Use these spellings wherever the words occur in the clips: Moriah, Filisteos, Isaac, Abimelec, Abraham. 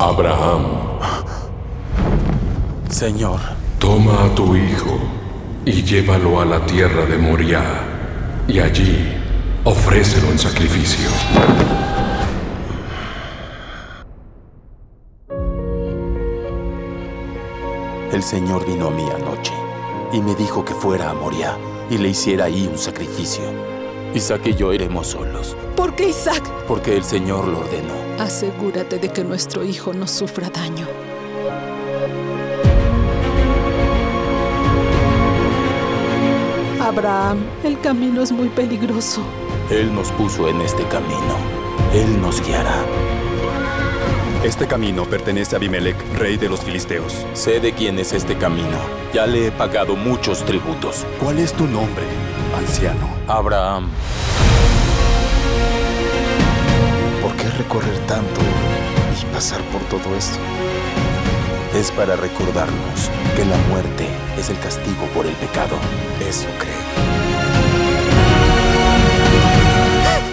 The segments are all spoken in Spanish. Abraham. Señor. Toma a tu hijo y llévalo a la tierra de Moriah, y allí ofrécelo en sacrificio. El Señor vino a mí anoche y me dijo que fuera a Moriah y le hiciera ahí un sacrificio. Isaac y yo iremos solos. ¿Por qué, Isaac? Porque el Señor lo ordenó. Asegúrate de que nuestro hijo no sufra daño. Abraham, el camino es muy peligroso. Él nos puso en este camino. Él nos guiará. Este camino pertenece a Abimelec, rey de los filisteos. Sé de quién es este camino. Ya le he pagado muchos tributos. ¿Cuál es tu nombre, anciano? Abraham. ¿Por qué recorrer tanto y pasar por todo esto? Es para recordarnos que la muerte es el castigo por el pecado. Eso creo.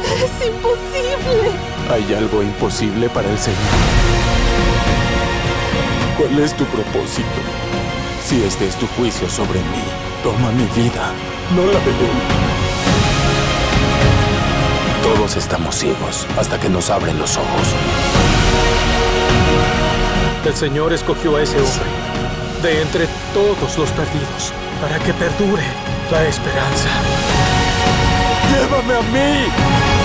¡Es imposible! ¿Hay algo imposible para el Señor? ¿Cuál es tu propósito? Si este es tu juicio sobre mí, toma mi vida, no la devuelvas. Todos estamos ciegos hasta que nos abren los ojos. El Señor escogió a ese hombre, de entre todos los perdidos, para que perdure la esperanza. ¡Llévame a mí!